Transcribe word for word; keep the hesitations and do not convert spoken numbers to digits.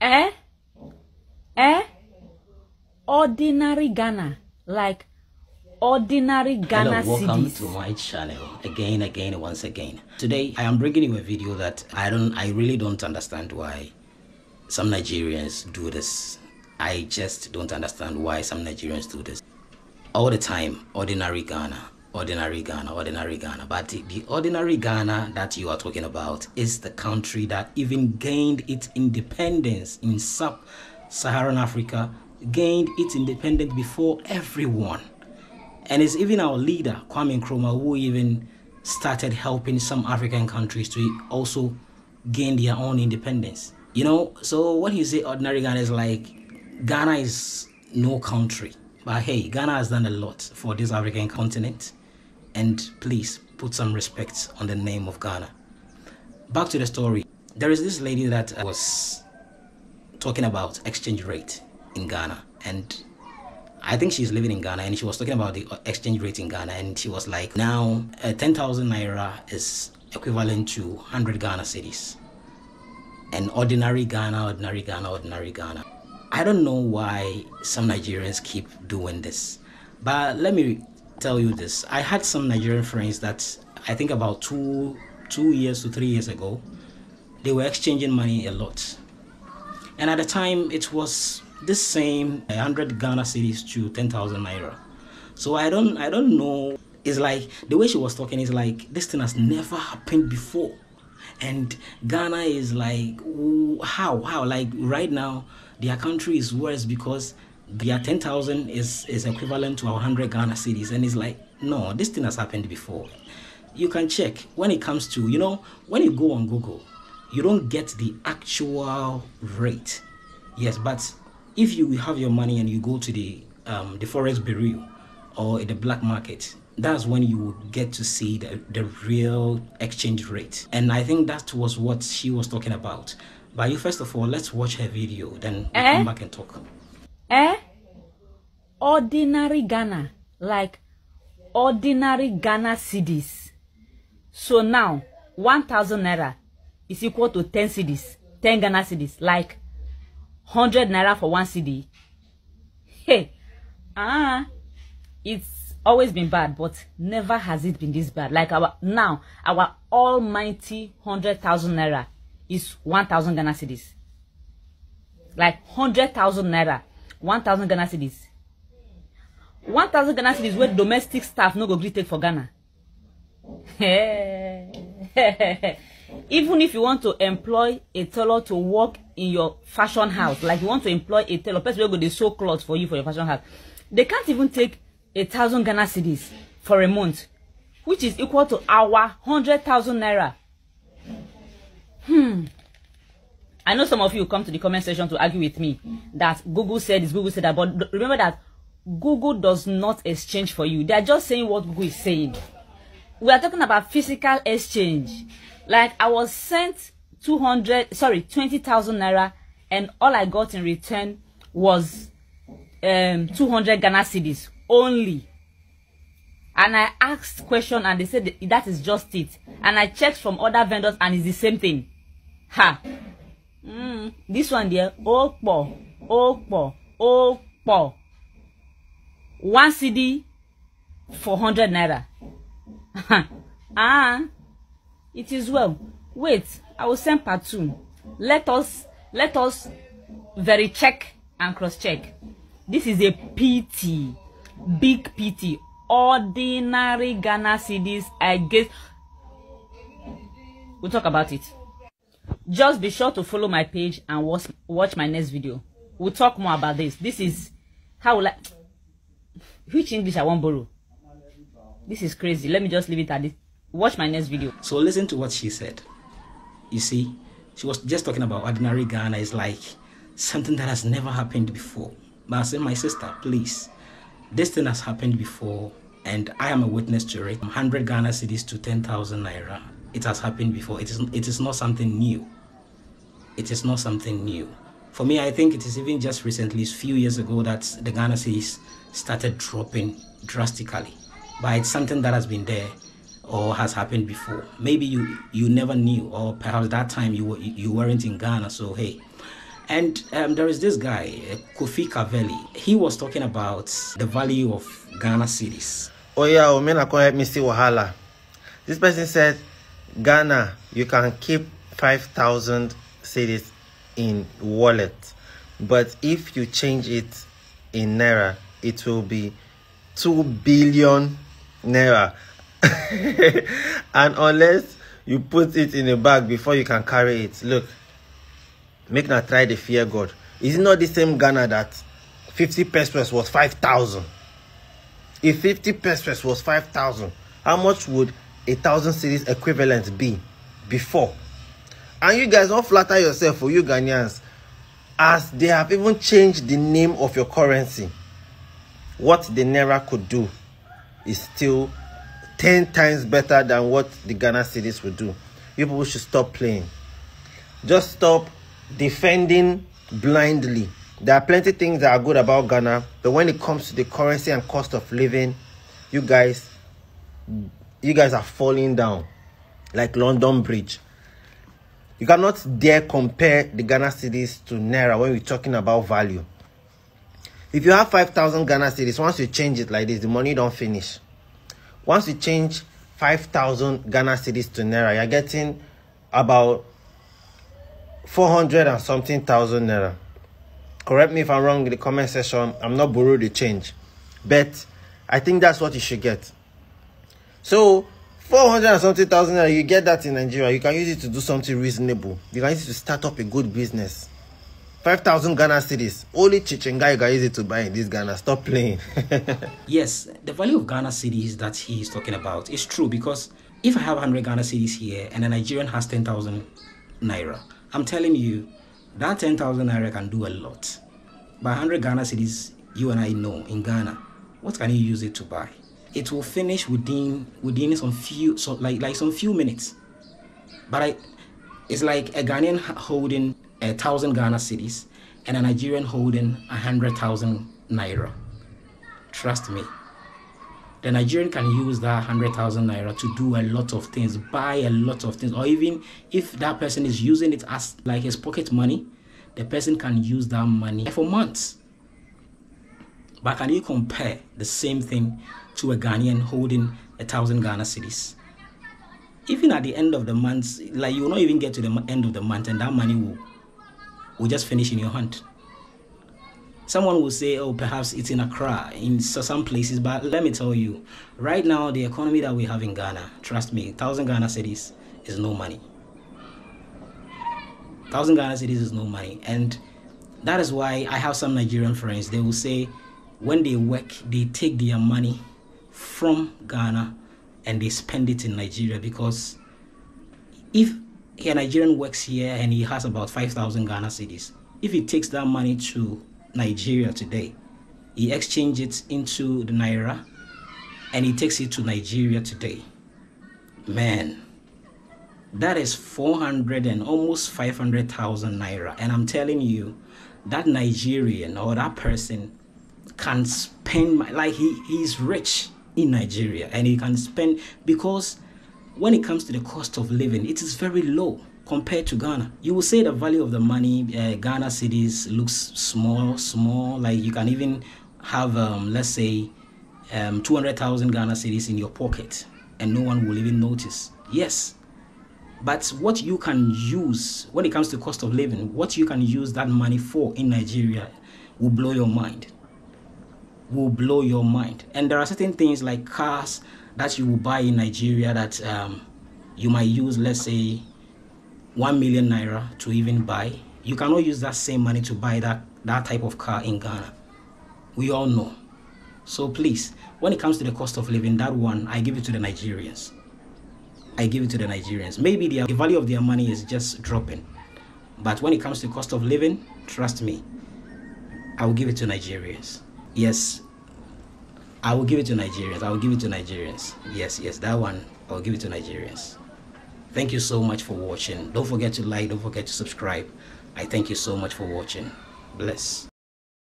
Eh? Eh? Ordinary Ghana. Like ordinary Ghana. Hello, welcome cities. Welcome to my channel again, again, once again. Today I am bringing you a video that I don't, I really don't understand why some Nigerians do this. I just don't understand why some Nigerians do this. All the time, ordinary Ghana, ordinary Ghana, ordinary Ghana. But the ordinary Ghana that you are talking about is the country that even gained its independence in sub-Saharan Africa. Gained its independence before everyone, and it's even our leader Kwame Nkrumah who even started helping some African countries to also gain their own independence, you know. So when you say ordinary Ghana, is like Ghana is no country, but hey, Ghana has done a lot for this African continent, and please put some respect on the name of Ghana. Back to the story. There is this lady that I was talking about exchange rate in Ghana, and I think she's living in Ghana, and she was talking about the exchange rate in Ghana, and she was like, now uh, ten thousand Naira is equivalent to one hundred Ghana cedis. And ordinary Ghana, ordinary Ghana, ordinary Ghana. I don't know why some Nigerians keep doing this, but let me tell you this. I had some Nigerian friends that I think about two two years to three years ago, they were exchanging money a lot, and at the time it was this same one hundred Ghana cedis to ten thousand Naira. So I don't I don't know. It's like the way she was talking is like this thing has never happened before, and Ghana is like how how like right now their country is worse because their ten thousand is is equivalent to one hundred Ghana cedis, and it's like no, this thing has happened before. You can check when it comes to, you know, when you go on Google, you don't get the actual rate. Yes, but if you have your money and you go to the um, the forex bureau or the black market, that's when you would get to see the, the real exchange rate. And I think that was what she was talking about. But you first of all, let's watch her video, then we'll eh? come back and talk. Eh? Ordinary Ghana, like ordinary Ghana cedis. So now, one thousand Naira is equal to ten cedis, ten Ghana cedis, like one hundred Naira for one C D. Hey, ah, uh, it's always been bad, but never has it been this bad. Like our now, our almighty one hundred thousand Naira is one thousand Ghana cedis. Like one hundred thousand Naira, one thousand Ghana cedis. one thousand Ghana cedis where domestic staff no go agree take for Ghana. Hey. Even if you want to employ a tailor to work in your fashion house, like you want to employ a tailor, person will go to sew clothes for you for your fashion house, they can't even take a thousand Ghana cedis for a month, which is equal to our hundred thousand Naira. Hmm. I know some of you come to the comment section to argue with me that Google said this, Google said that, but remember that Google does not exchange for you. They are just saying what Google is saying. We are talking about physical exchange. Like I was sent two hundred, sorry, twenty thousand Naira, and all I got in return was um, two hundred Ghana cedis only. And I asked question and they said that, that is just it. And I checked from other vendors and it's the same thing. Ha! Mm, this one there, oh, poor, oh, poor, oh, poor. One C D for one hundred Naira. Ah. It is well. Wait, I will send part two. Let us let us very check and cross check. This is a P T, big P T, ordinary Ghana cedis. I guess we'll talk about it. Just be sure to follow my page and watch watch my next video. We'll talk more about this. This is how like which English I won't borrow. This is crazy. Let me just leave it at this. Watch my next video. So listen to what she said. You see, she was just talking about ordinary Ghana is like something that has never happened before. But I said, my sister, please, this thing has happened before, and I am a witness to it. one hundred Ghana cedis to ten thousand Naira. It has happened before. It is, it is not something new. It is not something new. For me, I think it is even just recently, a few years ago, that the Ghana cedis started dropping drastically. But it's something that has been there, or has happened before. Maybe you you never knew, or perhaps that time you were you weren't in Ghana. So hey, And um, there is this guy, Kofi Kavelli. He was talking about the value of Ghana cities. Oh yeah, oh man, I can't help me see Wahala. This person said, Ghana, you can keep five thousand cedis in wallet, but if you change it in Naira, it will be two billion Naira. And unless you put it in a bag before you can carry it, look, make not try the fear God. Is it not the same Ghana that fifty pesos was five thousand? If fifty pesos was five thousand, how much would a thousand cedis equivalent be before? And you guys don't flatter yourself, for you Ghanaians, as they have even changed the name of your currency. What the Naira could do is still ten times better than what the Ghana cedis would do. You people should stop playing. Just stop defending blindly. There are plenty of things that are good about Ghana, but when it comes to the currency and cost of living, you guys you guys are falling down like London Bridge. You cannot dare compare the Ghana cedis to Naira when we're talking about value. If you have five thousand Ghana cedis, once you change it like this, the money don't finish. Once you change five thousand Ghana cedis to Naira, you're getting about four hundred and something thousand Naira. Correct me if I'm wrong in the comment section. I'm not borrowed the change, but I think that's what you should get. So four hundred and something thousand Naira, you get that in Nigeria, you can use it to do something reasonable. You can use it to start up a good business. five thousand Ghana cedis, only Chichenga you can use it to buy in this Ghana. Stop playing. Yes, the value of Ghana cedis that he is talking about is true, because if I have one hundred Ghana cedis here and a Nigerian has ten thousand Naira, I'm telling you that ten thousand Naira can do a lot. By one hundred Ghana cedis, you and I know in Ghana, what can you use it to buy? It will finish within within some few so like like some few minutes. But I, it's like a Ghanaian holding a thousand Ghana cedis and a Nigerian holding a hundred thousand Naira. Trust me, the Nigerian can use that hundred thousand Naira to do a lot of things, buy a lot of things, or even if that person is using it as like his pocket money, the person can use that money for months. But can you compare the same thing to a Ghanaian holding a thousand Ghana cedis? Even at the end of the month, like you will not even get to the end of the month and that money will, will just finish in your hand. Someone will say, oh, perhaps it's in Accra, in some places, but let me tell you, right now, the economy that we have in Ghana, trust me, a thousand Ghana cedis is no money. A thousand Ghana cedis is no money. And that is why I have some Nigerian friends, they will say, when they work, they take their money from Ghana and they spend it in Nigeria, because if a Nigerian works here and he has about five thousand Ghana cedis, if he takes that money to Nigeria today, he exchanges it into the Naira and he takes it to Nigeria today, man, that is four hundred and almost five hundred thousand Naira. And I'm telling you, that Nigerian or that person can spend my, like he he's rich in Nigeria, and he can spend, because when it comes to the cost of living, it is very low compared to Ghana. You will say the value of the money, uh, Ghana cedis looks small, small. Like you can even have, um, let's say, um, two hundred thousand Ghana cedis in your pocket, and no one will even notice. Yes, but what you can use when it comes to cost of living, what you can use that money for in Nigeria will blow your mind. Will blow your mind. And there are certain things like cars that you will buy in Nigeria that um, you might use, let's say, one million Naira to even buy. You cannot use that same money to buy that, that type of car in Ghana. We all know. So please, when it comes to the cost of living, that one, I give it to the Nigerians. I give it to the Nigerians. Maybe the, the value of their money is just dropping. But when it comes to cost of living, trust me, I will give it to Nigerians. Yes, I will give it to Nigerians. I will give it to Nigerians. Yes, yes, that one, I will give it to Nigerians. Thank you so much for watching. Don't forget to like, don't forget to subscribe. I thank you so much for watching. Bless.